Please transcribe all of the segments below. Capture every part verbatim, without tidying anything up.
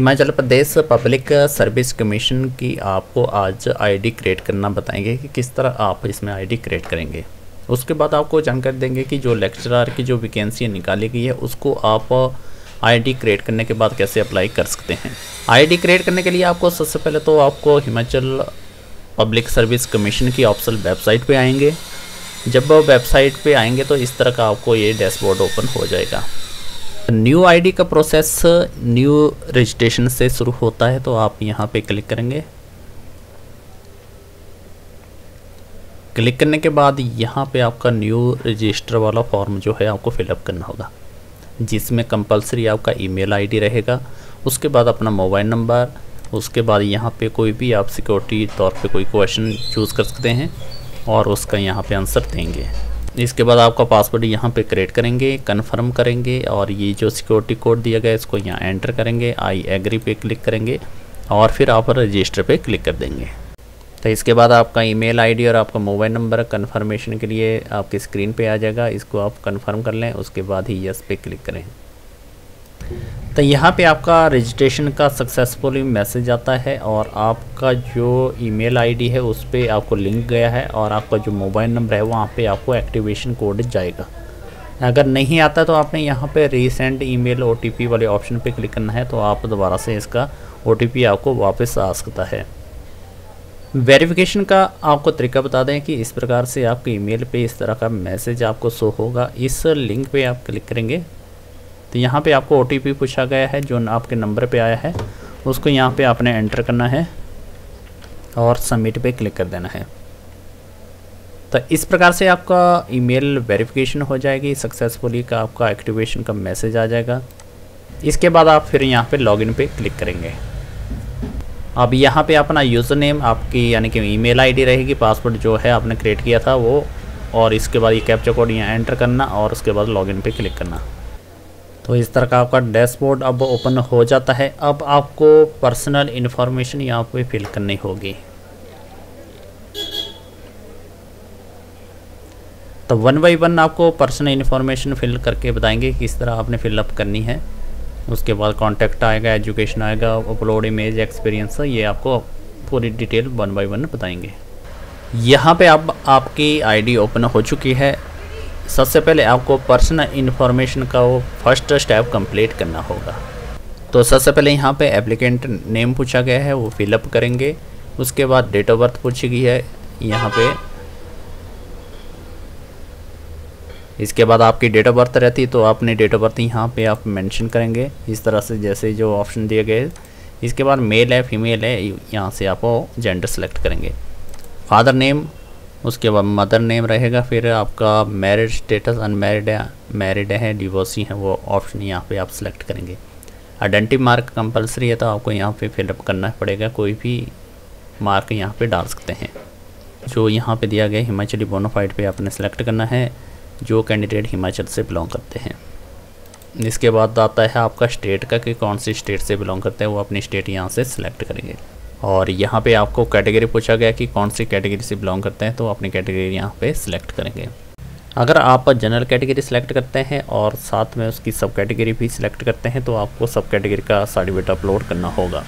Himachal Pradesh public service commission की आपको आज आईडी क्रिएट करना बताएंगे कि किस तरह आप इसमें आईडी क्रिएट करेंगे। उसके बाद आपको जानकारी देंगे कि जो लेक्चरर की जो वैकेंसी निकाली गई है उसको आप आईडी क्रिएट करने के बाद कैसे अप्लाई कर सकते हैं। आईडी क्रिएट करने के लिए आपको सबसे पहले तो आपको हिमाचल पब्लिक सर्विस कमीशन की ऑफिशियल वेबसाइट पे आएंगे। जब वेबसाइट पे आएंगे तो इस तरह का आपको ये डैशबोर्ड ओपन हो जाएगा। न्यू आईडी का प्रोसेस न्यू रजिस्ट्रेशन से शुरू होता है, तो आप यहाँ पे क्लिक करेंगे। क्लिक करने के बाद यहाँ पे आपका न्यू रजिस्टर वाला फॉर्म जो है आपको फिलअप करना होगा, जिसमें कंपलसरी आपका ईमेल आईडी रहेगा, उसके बाद अपना मोबाइल नंबर, उसके बाद यहाँ पे कोई भी आप सिक्योरिटी तौर पे कोई क्वेश्चन चूज़ कर सकते हैं और उसका यहाँ पे आंसर देंगे। इसके बाद आपका पासवर्ड यहाँ पे क्रिएट करेंगे, कन्फर्म करेंगे और ये जो सिक्योरिटी कोड दिया गया है इसको यहाँ एंटर करेंगे। आई एग्री पे क्लिक करेंगे और फिर आप रजिस्टर पे क्लिक कर देंगे। तो इसके बाद आपका ईमेल आईडी और आपका मोबाइल नंबर कन्फर्मेशन के लिए आपकी स्क्रीन पे आ जाएगा, इसको आप कन्फर्म कर लें, उसके बाद ही यस पे क्लिक करें। तो यहाँ पे आपका रजिस्ट्रेशन का सक्सेसफुली मैसेज आता है और आपका जो ईमेल आईडी है उस पर आपको लिंक गया है और आपका जो मोबाइल नंबर है वहाँ पे आपको एक्टिवेशन कोड जाएगा। अगर नहीं आता तो आपने यहाँ पे रीसेंट ईमेल ओटीपी वाले ऑप्शन पे क्लिक करना है, तो आप दोबारा से इसका ओटीपी आपको वापस आ सकता है। वेरिफिकेशन का आपको तरीका बता दें कि इस प्रकार से आपके ईमेल पे इस तरह का मैसेज आपको शो होगा। इस लिंक पे आप क्लिक करेंगे तो यहाँ पे आपको ओटीपी पूछा गया है जो आपके नंबर पे आया है, उसको यहाँ पे आपने एंटर करना है और सबमिट पे क्लिक कर देना है। तो इस प्रकार से आपका ईमेल वेरिफिकेशन हो जाएगी, सक्सेसफुली का आपका एक्टिवेशन का मैसेज आ जाएगा। इसके बाद आप फिर यहाँ पर लॉगिन पे क्लिक करेंगे। अब यहाँ पे अपना यूज़र नेम आपकी यानी कि ईमेल आईडी रहेगी, पासवर्ड जो है आपने क्रिएट किया था वो, और इसके बाद ये कैप्चा कोड यहाँ एंटर करना और उसके बाद लॉगिन पे क्लिक करना। तो इस तरह का आपका डैशबोर्ड अब ओपन हो जाता है। अब आपको पर्सनल इन्फॉर्मेशन यहाँ पे फिल करनी होगी। तो वन बाई वन आपको पर्सनल इन्फॉर्मेशन फिल करके बताएंगे किस तरह आपने फिलअप करनी है। उसके बाद कॉन्टैक्ट आएगा, एजुकेशन आएगा, अपलोड इमेज, एक्सपीरियंस, ये आपको पूरी डिटेल वन बाय वन बताएंगे। यहाँ पे अब आप, आपकी आईडी ओपन हो चुकी है। सबसे पहले आपको पर्सनल इन्फॉर्मेशन का वो फर्स्ट स्टेप कंप्लीट करना होगा। तो सबसे पहले यहाँ पे एप्लीकेंट नेम पूछा गया है, वो फिलअप करेंगे। उसके बाद डेट ऑफ बर्थ पूछी गई है यहाँ पे। इसके बाद आपकी डेट ऑफ बर्थ रहती है तो आपने डेट ऑफ बर्थ यहाँ पे आप मेंशन करेंगे, इस तरह से जैसे जो ऑप्शन दिए गए। इसके बाद मेल है, फीमेल है, यहाँ से आप जेंडर सेलेक्ट करेंगे। फादर नेम, उसके बाद मदर नेम रहेगा, फिर आपका मैरिड स्टेटस अनमैरिड है, मैरिड है, डिवोर्सी है, वो ऑप्शन यहाँ पे आप सेलेक्ट करेंगे। आइडेंटिटी मार्क कंपलसरी है तो आपको यहाँ पर फिलअप करना पड़ेगा, कोई भी मार्क यहाँ पर डाल सकते हैं। जो यहाँ पर दिया गया हिमाचली बोनाफाइड पर आपने सेलेक्ट करना है, जो कैंडिडेट हिमाचल से बिलोंग करते हैं। इसके बाद आता है आपका स्टेट का कि कौन सी स्टेट से बिलोंग करते हैं, वो अपनी स्टेट यहाँ से सिलेक्ट करेंगे। और यहाँ पे आपको कैटेगरी पूछा गया कि कौन सी कैटेगरी से बिलोंग करते हैं, तो अपनी कैटेगरी यहाँ पे सिलेक्ट करेंगे। अगर आप जनरल कैटेगरी सिलेक्ट करते हैं और साथ में उसकी सब कैटेगरी भी सिलेक्ट करते हैं तो आपको सब कैटेगरी का सर्टिफिकेट अपलोड करना होगा।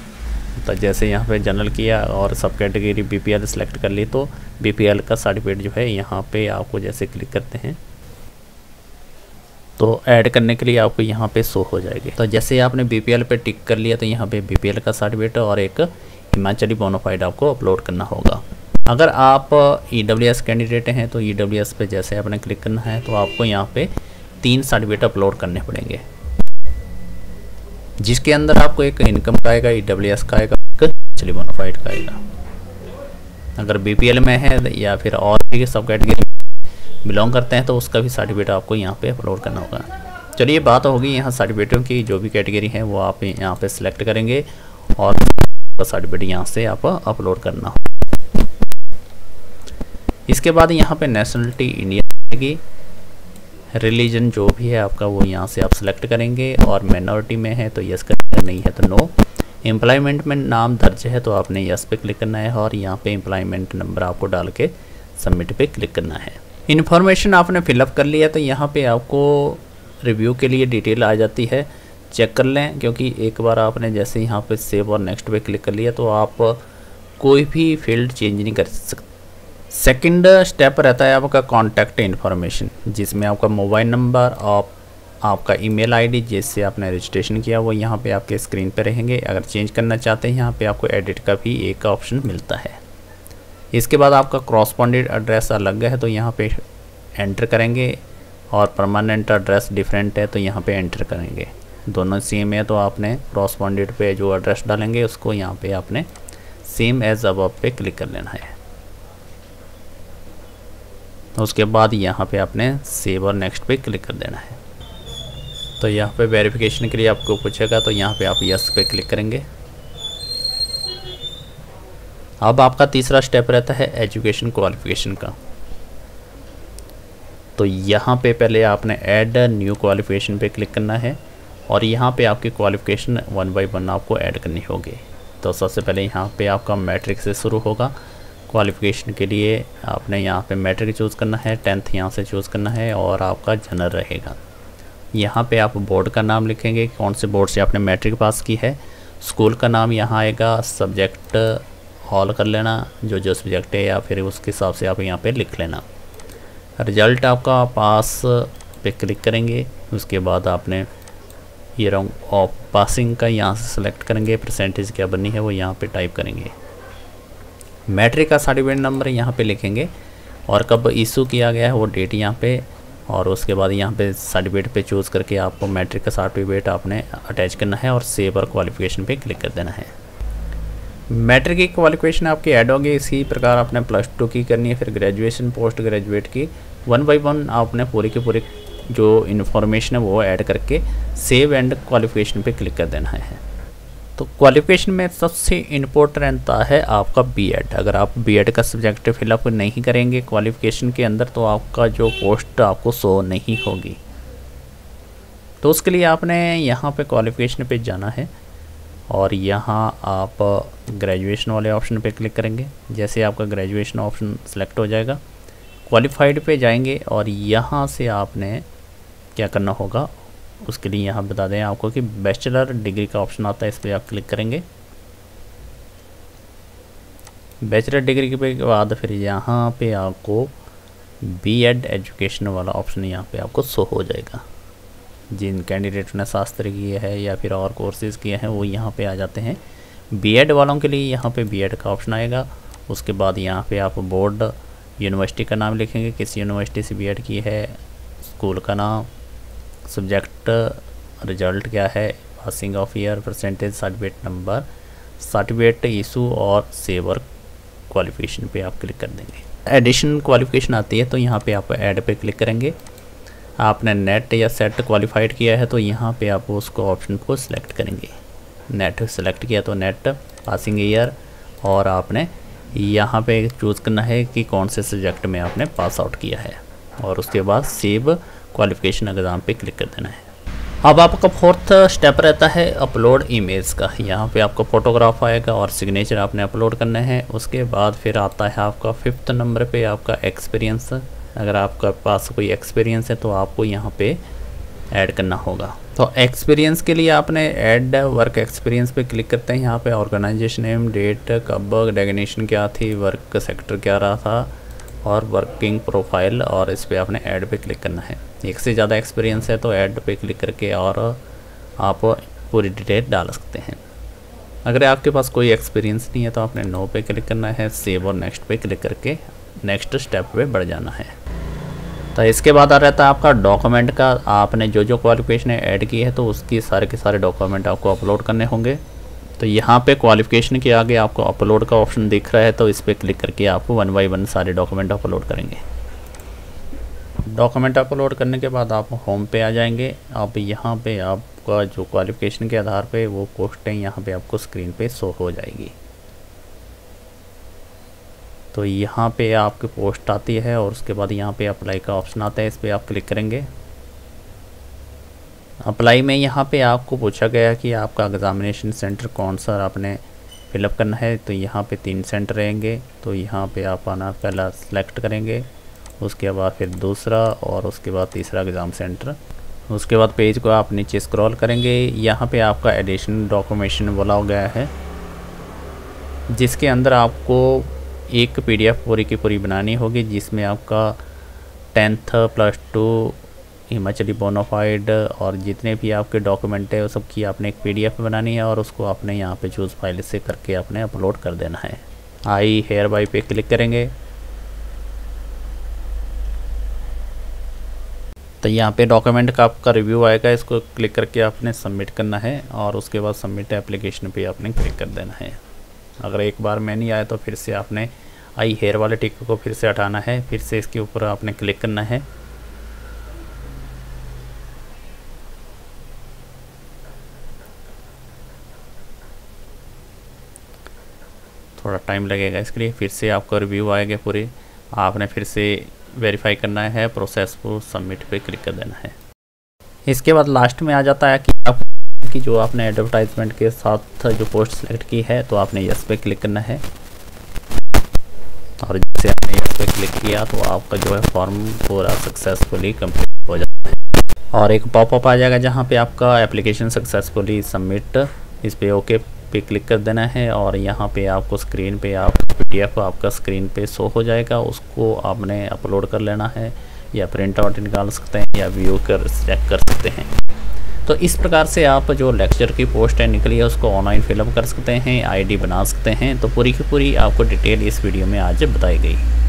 तो जैसे यहाँ पे जनरल किया और सब category B P L select कर ली तो बी पी एल का सर्टिफिकेट जो है यहाँ पर आपको जैसे क्लिक करते हैं तो ऐड करने के लिए आपको यहाँ पे शो हो जाएगी। तो जैसे आपने बीपीएल पे टिक कर लिया तो यहाँ पे बीपीएल का सर्टिफिकेट और एक हिमाचली बोनाफाइड आपको अपलोड करना होगा। अगर आप ईडब्ल्यूएस कैंडिडेट हैं तो ईडब्ल्यूएस पे जैसे आपने क्लिक करना है तो आपको यहाँ पे तीन सर्टिफिकेट अपलोड करने पड़ेंगे, जिसके अंदर आपको एक इनकम का आएगा, ईडब्ल्यूएस का आएगा, हिमाचली बोनाफाइड का आएगा। अगर बीपीएल में है या फिर और भी सब कैटेगरी बिलोंग करते हैं तो उसका भी सर्टिफिकेट आपको यहाँ पे अपलोड करना होगा। चलिए बात होगी यहाँ सर्टिफिकेटों की, जो भी कैटेगरी है वो आप यहाँ पे सिलेक्ट करेंगे और सर्टिफिकेट यहाँ से आप अपलोड करना होगा। इसके बाद यहाँ पे नेशनलिटी इंडियन रहेगी, रिलीजन जो भी है आपका वो यहाँ से आप सिलेक्ट करेंगे और माइनॉरिटी में है तो यस करेंगे, नहीं है तो नो। एम्प्लॉयमेंट में नाम दर्ज है तो आपने यस पे क्लिक करना है और यहाँ पर एम्प्लॉयमेंट नंबर आपको डाल के सबमिट पे क्लिक करना है। इन्फॉर्मेशन आपने फिलअप कर लिया तो यहाँ पे आपको रिव्यू के लिए डिटेल आ जाती है। चेक कर लें, क्योंकि एक बार आपने जैसे यहाँ पे सेव और नेक्स्ट पे क्लिक कर लिया तो आप कोई भी फील्ड चेंज नहीं कर सकते। सेकंड स्टेप रहता है आपका कॉन्टैक्ट इन्फॉर्मेशन, जिसमें आपका मोबाइल नंबर और आपका ईमेल आईडी जिससे आपने रजिस्ट्रेशन किया वो यहाँ पे आपके स्क्रीन पे रहेंगे। अगर चेंज करना चाहते हैं यहाँ पे आपको एडिट का भी एक ऑप्शन मिलता है। इसके बाद आपका कॉरस्पॉन्डेंट एड्रेस अलग है तो यहाँ पे एंटर करेंगे, और परमानेंट एड्रेस डिफरेंट है तो यहाँ पे एंटर करेंगे। दोनों सेम है तो आपने कॉरस्पॉन्डेंट पे जो एड्रेस डालेंगे उसको यहाँ पे आपने सेम एज अबव पे क्लिक कर लेना है। उसके बाद यहाँ पे आपने सेव और नेक्स्ट पे क्लिक कर देना है। तो यहाँ पे वेरिफिकेशन के लिए आपको पूछेगा तो यहाँ पे आप यस पे क्लिक करेंगे। अब आपका तीसरा स्टेप रहता है एजुकेशन क्वालिफिकेशन का। तो यहाँ पे पहले आपने ऐड न्यू क्वालिफिकेशन पे क्लिक करना है, और यहाँ पे आपकी क्वालिफिकेशन वन बाय वन आपको ऐड करनी होगी। तो सबसे पहले यहाँ पे आपका मैट्रिक से शुरू होगा। क्वालिफिकेशन के लिए आपने यहाँ पे मैट्रिक चूज़ करना है, टेंथ यहाँ से चूज़ करना है, और आपका जनरल रहेगा। यहाँ पे आप बोर्ड का नाम लिखेंगे, कौन से बोर्ड से आपने मैट्रिक पास की है। स्कूल का नाम यहाँ आएगा, सब्जेक्ट हॉल कर लेना जो जो सब्जेक्ट है, या फिर उसके हिसाब से आप यहाँ पे लिख लेना। रिजल्ट आपका पास पे क्लिक करेंगे, उसके बाद आपने ये रंग ऑफ पासिंग का यहाँ से सेलेक्ट करेंगे। परसेंटेज क्या बननी है वो यहाँ पे टाइप करेंगे। मैट्रिक का सर्टिफिकेट नंबर यहाँ पे लिखेंगे, और कब इशू किया गया है वो डेट यहाँ पे, और उसके बाद यहाँ पे सर्टिफिकेट पे चूज़ करके आपको मैट्रिक का सर्टिफिकेट आपने अटैच करना है, और सेव और क्वालिफिकेशन पे क्लिक कर देना है। मैट्रिक की क्वालिफिकेशन आपकी ऐड होगी, इसी प्रकार आपने प्लस टू की करनी है, फिर ग्रेजुएशन, पोस्ट ग्रेजुएट की, वन बाई वन आपने पूरी की पूरी जो इन्फॉर्मेशन है वो ऐड करके सेव एंड क्वालिफिकेशन पे क्लिक कर देना है। तो क्वालिफिकेशन में सबसे इम्पोर्टेंट है आपका बीएड। अगर आप बीएड का सब्जेक्ट फिलअप नहीं करेंगे क्वालिफिकेशन के अंदर तो आपका जो पोस्ट आपको शो नहीं होगी। तो उसके लिए आपने यहाँ पे क्वालिफिकेशन पे जाना है, और यहाँ आप ग्रेजुएशन वाले ऑप्शन पे क्लिक करेंगे। जैसे आपका ग्रेजुएशन ऑप्शन सेलेक्ट हो जाएगा, क्वालिफाइड पे जाएंगे, और यहाँ से आपने क्या करना होगा उसके लिए यहाँ बता दें आपको कि बैचलर डिग्री का ऑप्शन आता है, इस पर आप क्लिक करेंगे। बैचलर डिग्री के बाद फिर यहाँ पे आपको बीएड एजुकेशन वाला ऑप्शन यहाँ पे आपको शो हो जाएगा। जिन कैंडिडेट ने शास्त्र किए हैं या फिर और कोर्सेज़ किए हैं वो यहाँ पे आ जाते हैं। बीएड वालों के लिए यहाँ पे बीएड का ऑप्शन आएगा। उसके बाद यहाँ पे आप बोर्ड, यूनिवर्सिटी का नाम लिखेंगे, किस यूनिवर्सिटी से बीएड की है, स्कूल का नाम, सब्जेक्ट, रिजल्ट क्या है, passing of year, percentage, certificate number, certificate issue, और सेव और क्वालिफिकेशन पे आप क्लिक कर देंगे। एडिशन क्वालिफिकेशन आती है तो यहाँ पे आप ऐड पे क्लिक करेंगे। आपने नेट या सेट क्वालिफाइड किया है तो यहाँ पे आप उसको ऑप्शन को सिलेक्ट करेंगे। नेट सेलेक्ट किया तो नेट, पासिंग ईयर, और आपने यहाँ पे चूज़ करना है कि कौन से सब्जेक्ट में आपने पास आउट किया है, और उसके बाद सेव क्वालिफिकेशन एग्ज़ाम पे क्लिक कर देना है। अब आपका फोर्थ स्टेप रहता है अपलोड इमेज का। यहाँ पे आपका फोटोग्राफ आएगा और सिग्नेचर आपने अपलोड करने हैं। उसके बाद फिर आता है आपका फिफ्थ नंबर पे आपका एक्सपीरियंस। अगर आपका पास कोई एक्सपीरियंस है तो आपको यहाँ पे ऐड करना होगा। तो एक्सपीरियंस के लिए आपने ऐड वर्क एक्सपीरियंस पे क्लिक करते हैं। यहाँ पे ऑर्गेनाइजेशन नेम, डेट, कब, डेफिनेशन क्या थी, वर्क सेक्टर क्या रहा था, और वर्किंग प्रोफाइल, और इस पर आपने ऐड पे क्लिक करना है। एक से ज़्यादा एक्सपीरियंस है तो ऐड पे क्लिक करके और आप पूरी डिटेल डाल सकते हैं। अगर आपके पास कोई एक्सपीरियंस नहीं है तो आपने नो पे क्लिक करना है, सेव और नेक्स्ट पे क्लिक करके नेक्स्ट स्टेप पे बढ़ जाना है। तो इसके बाद आ रहता है आपका डॉक्यूमेंट का। आपने जो जो क्वालिफिकेशन ऐड की है तो उसकी सारे के सारे डॉक्यूमेंट आपको अपलोड करने होंगे। तो यहाँ पे क्वालिफिकेशन के आगे आपको अपलोड का ऑप्शन दिख रहा है तो इस पर क्लिक करके आप वन बाई वन सारे डॉक्यूमेंट अपलोड करेंगे। डॉक्यूमेंट अपलोड करने के बाद आप होम पे आ जाएंगे। अब यहाँ पे आपका जो क्वालिफिकेशन के आधार पे वो पोस्टें यहाँ पे आपको स्क्रीन पे शो हो जाएगी। तो यहाँ पे आपकी पोस्ट आती है, और उसके बाद यहाँ पे अप्लाई का ऑप्शन आता है, इस पर आप क्लिक करेंगे। अप्लाई में यहाँ पे आपको पूछा गया कि आपका एग्जामिनेशन सेंटर कौन सा आपने फिलअप करना है। तो यहाँ पर तीन सेंटर रहेंगे तो यहाँ पर आप आना पहला सेलेक्ट करेंगे, उसके बाद फिर दूसरा, और उसके बाद तीसरा एग्ज़ाम सेंटर। उसके बाद पेज को आप नीचे स्क्रॉल करेंगे, यहाँ पे आपका एडिशनल डॉक्यूमेंटेशन बोला गया है, जिसके अंदर आपको एक पीडीएफ पूरी की पूरी बनानी होगी, जिसमें आपका tenth plus two Himachali bonafide और जितने भी आपके डॉक्यूमेंट है वो सब की आपने एक पीडीएफ बनानी है और उसको आपने यहाँ पे चूज़ फाइल से करके आपने अपलोड कर देना है। आई हेयर बाय पे क्लिक करेंगे तो यहाँ पे डॉक्यूमेंट का आपका रिव्यू आएगा, इसको क्लिक करके आपने सबमिट करना है और उसके बाद सबमिट एप्लीकेशन पे आपने क्लिक कर देना है। अगर एक बार मैं नहीं आया तो फिर से आपने आई हेयर वाले टिक को फिर से हटाना है, फिर से इसके ऊपर आपने क्लिक करना है। थोड़ा टाइम लगेगा इसके लिए, फिर से आपका रिव्यू आएगा पूरे, आपने फिर से वेरीफाई करना है, प्रोसेस को सबमिट पे क्लिक कर देना है। इसके बाद लास्ट में आ जाता है कि आप की जो आपने एडवर्टाइजमेंट के साथ जो पोस्ट सेलेक्ट की है तो आपने यस पे क्लिक करना है और जैसे आपने यस पे क्लिक किया तो आपका जो है फॉर्म पूरा सक्सेसफुली कंप्लीट हो जाता है और एक पॉपअप आ जाएगा जहाँ पे आपका एप्लीकेशन सक्सेसफुली सबमिट, इस पर ओके पे क्लिक कर देना है और यहाँ पे आपको स्क्रीन पे आप पीडीएफ आपका स्क्रीन पे शो हो जाएगा, उसको आपने अपलोड कर लेना है या प्रिंट आउट निकाल सकते हैं या व्यू कर चेक कर सकते हैं। तो इस प्रकार से आप जो लेक्चर की पोस्ट है निकली है उसको ऑनलाइन फिलअप कर सकते हैं, आईडी बना सकते हैं। तो पूरी की पूरी आपको डिटेल इस वीडियो में आज बताई गई।